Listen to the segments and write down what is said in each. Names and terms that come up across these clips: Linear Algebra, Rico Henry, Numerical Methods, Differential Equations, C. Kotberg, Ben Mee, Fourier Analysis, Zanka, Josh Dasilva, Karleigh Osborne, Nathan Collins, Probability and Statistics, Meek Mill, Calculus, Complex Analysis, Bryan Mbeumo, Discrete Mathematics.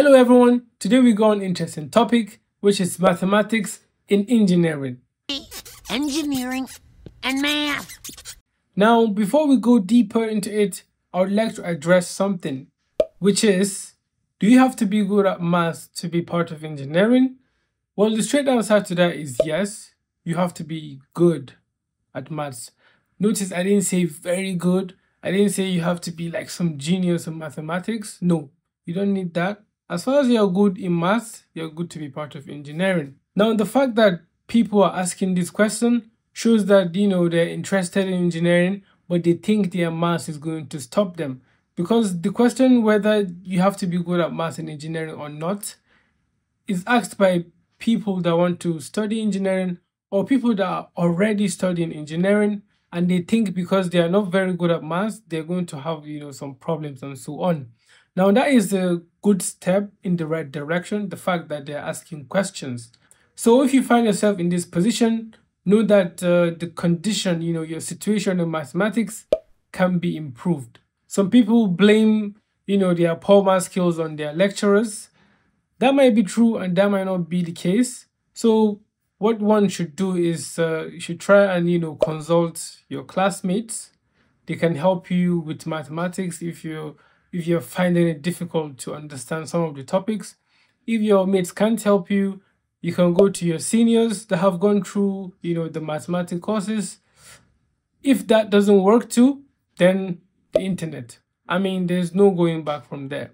Hello everyone, today we got an interesting topic, which is mathematics in engineering. Engineering and math. Now, before we go deeper into it, I would like to address something, which is, do you have to be good at math to be part of engineering? Well, the straight answer to that is yes, you have to be good at maths. Notice I didn't say very good, I didn't say you have to be like some genius in mathematics. No, you don't need that. As far as you're good in maths, you're good to be part of engineering. Now, the fact that people are asking this question shows that, you know, they're interested in engineering, but they think their maths is going to stop them. Because the question whether you have to be good at maths and engineering or not is asked by people that want to study engineering or people that are already studying engineering, and they think because they are not very good at maths, they're going to have, you know, some problems and so on. Now, that is a good step in the right direction, the fact that they're asking questions. So if you find yourself in this position, know that the condition, you know, your situation in mathematics can be improved. Some people blame, you know, their poor math skills on their lecturers. That might be true and that might not be the case. So what one should do is you should try and, you know, consult your classmates. They can help you with mathematics if you're finding it difficult to understand some of the topics. If your mates can't help you, you can go to your seniors that have gone through, you know, the mathematics courses. If that doesn't work too, then the internet. I mean, there's no going back from there.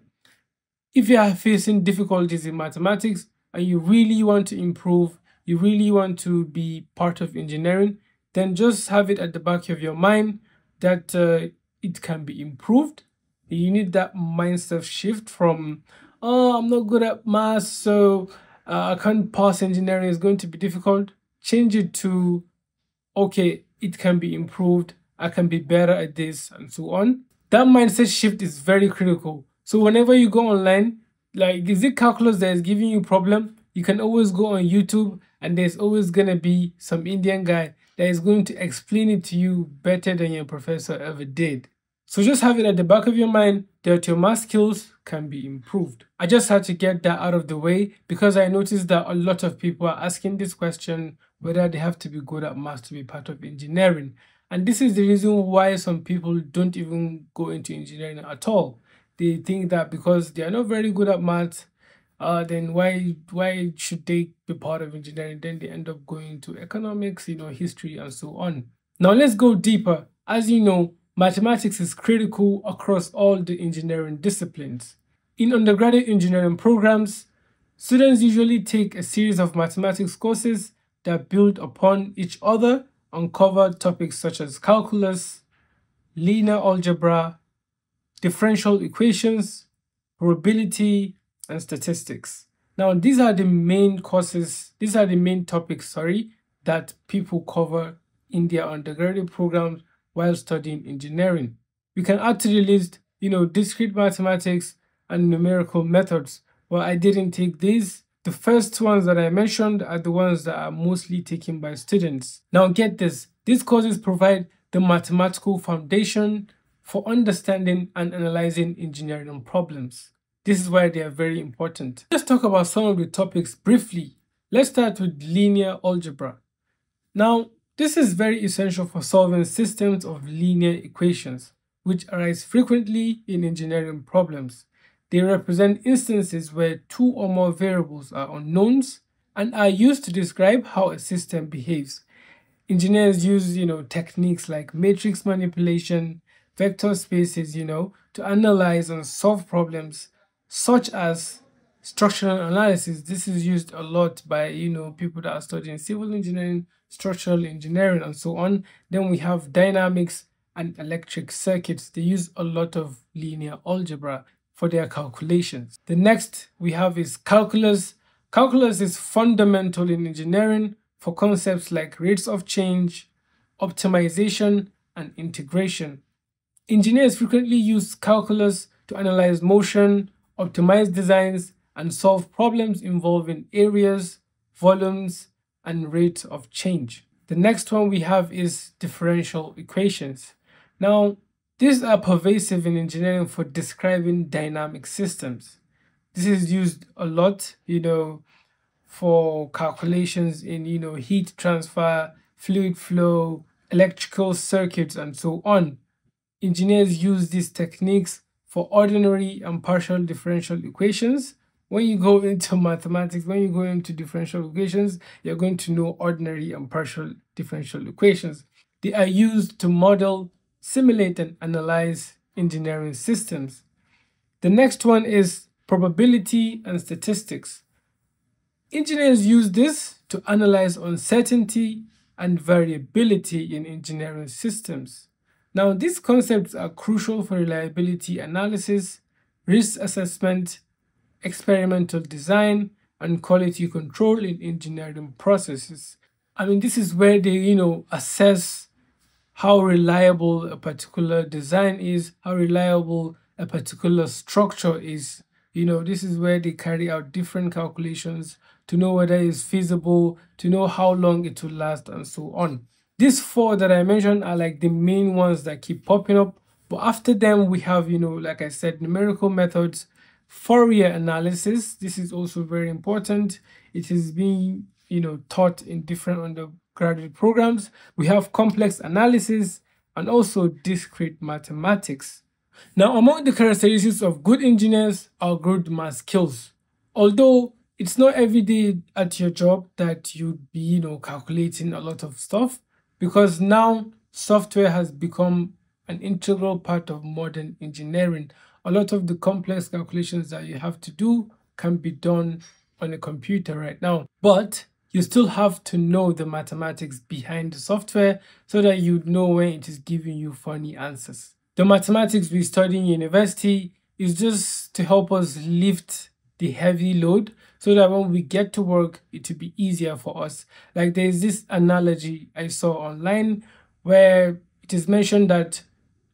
If you are facing difficulties in mathematics and you really want to improve, you really want to be part of engineering, then just have it at the back of your mind that it can be improved. You need that mindset shift from, oh, I'm not good at maths, so I can't pass engineering, it's going to be difficult. Change it to, okay, it can be improved, I can be better at this, and so on. That mindset shift is very critical. So whenever you go online, like, is it calculus that is giving you a problem? You can always go on YouTube and there's always going to be some Indian guy that is going to explain it to you better than your professor ever did. So just have it at the back of your mind that your math skills can be improved. I just had to get that out of the way because I noticed that a lot of people are asking this question whether they have to be good at math to be part of engineering. And this is the reason why some people don't even go into engineering at all. They think that because they are not very good at math, then why should they be part of engineering? Then they end up going to economics, you know, history and so on. Now let's go deeper. As you know, mathematics is critical across all the engineering disciplines. In undergraduate engineering programs, students usually take a series of mathematics courses that build upon each other and cover topics such as calculus, linear algebra, differential equations, probability and statistics. Now, these are the main courses, these are the main topics, that people cover in their undergraduate programs while studying engineering. We can add to the list, you know, discrete mathematics and numerical methods. Well, I didn't take these. The first ones that I mentioned are the ones that are mostly taken by students. Now get this, these courses provide the mathematical foundation for understanding and analyzing engineering problems. This is why they are very important. Let's talk about some of the topics briefly. Let's start with linear algebra. Now, this is very essential for solving systems of linear equations, which arise frequently in engineering problems. They represent instances where two or more variables are unknowns and are used to describe how a system behaves. Engineers use, you know, techniques like matrix manipulation, vector spaces, you know, to analyze and solve problems such as structural analysis. This is used a lot by, you know, people that are studying civil engineering, structural engineering, and so on. Then we have dynamics and electric circuits. They use a lot of linear algebra for their calculations. The next we have is calculus. Calculus is fundamental in engineering for concepts like rates of change, optimization, and integration. Engineers frequently use calculus to analyze motion, optimize designs, and solve problems involving areas, volumes, and rates of change. The next one we have is differential equations. Now, these are pervasive in engineering for describing dynamic systems. This is used a lot, for calculations in, heat transfer, fluid flow, electrical circuits, and so on. Engineers use these techniques for ordinary and partial differential equations. When you go into mathematics, when you go into differential equations, you're going to know ordinary and partial differential equations. They are used to model, simulate, and analyze engineering systems. The next one is probability and statistics. Engineers use this to analyze uncertainty and variability in engineering systems. Now, these concepts are crucial for reliability analysis, risk assessment, experimental design, and quality control in engineering processes. I mean, this is where they, assess how reliable a particular design is, how reliable a particular structure is. This is where they carry out different calculations to know whether it's feasible, to know how long it will last, and so on. These four that I mentioned are like the main ones that keep popping up. But after them, we have, like I said, numerical methods, Fourier analysis. This is also very important. It is being, taught in different undergraduate programs. We have complex analysis and also discrete mathematics. Now, among the characteristics of good engineers are good math skills. Although it's not every day at your job that you'd be, calculating a lot of stuff, because now software has become an integral part of modern engineering. A lot of the complex calculations that you have to do can be done on a computer right now, but you still have to know the mathematics behind the software so that you know when it is giving you funny answers. The mathematics we study in university is just to help us lift the heavy load so that when we get to work, it will be easier for us. Like, there's this analogy I saw online where it is mentioned that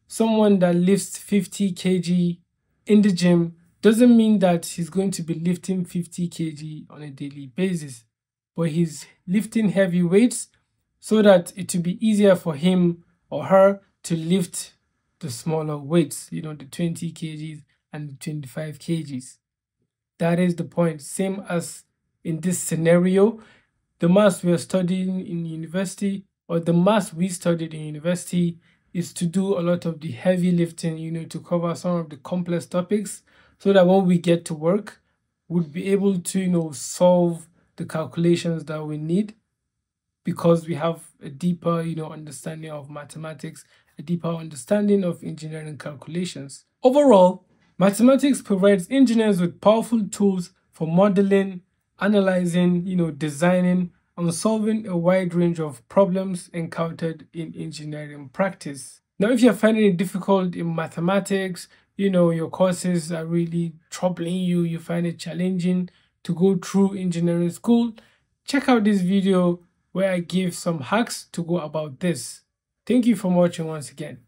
someone that lifts 50 kg in the gym doesn't mean that he's going to be lifting 50 kg on a daily basis, but he's lifting heavy weights so that it will be easier for him or her to lift the smaller weights, the 20 kgs and the 25 kgs. That is the point. Same as in this scenario, the maths we are studying in university, or the maths we studied in university, is to do a lot of the heavy lifting, to cover some of the complex topics so that when we get to work, we'll be able to, solve the calculations that we need because we have a deeper, understanding of mathematics, a deeper understanding of engineering calculations. Overall, mathematics provides engineers with powerful tools for modeling, analyzing, designing, and solving a wide range of problems encountered in engineering practice. Now, if you're finding it difficult in mathematics, your courses are really troubling you, you find it challenging to go through engineering school, check out this video where I give some hacks to go about this. Thank you for watching once again.